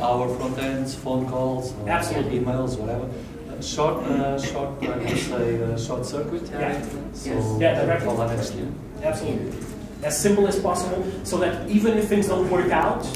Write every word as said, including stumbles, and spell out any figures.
our front ends, phone calls, or absolutely, emails, whatever. Uh, short, uh, short, I would say, uh, short circuit. Yeah. So yes. Yeah, directly. Absolutely. As simple as possible, so that even if things don't work out,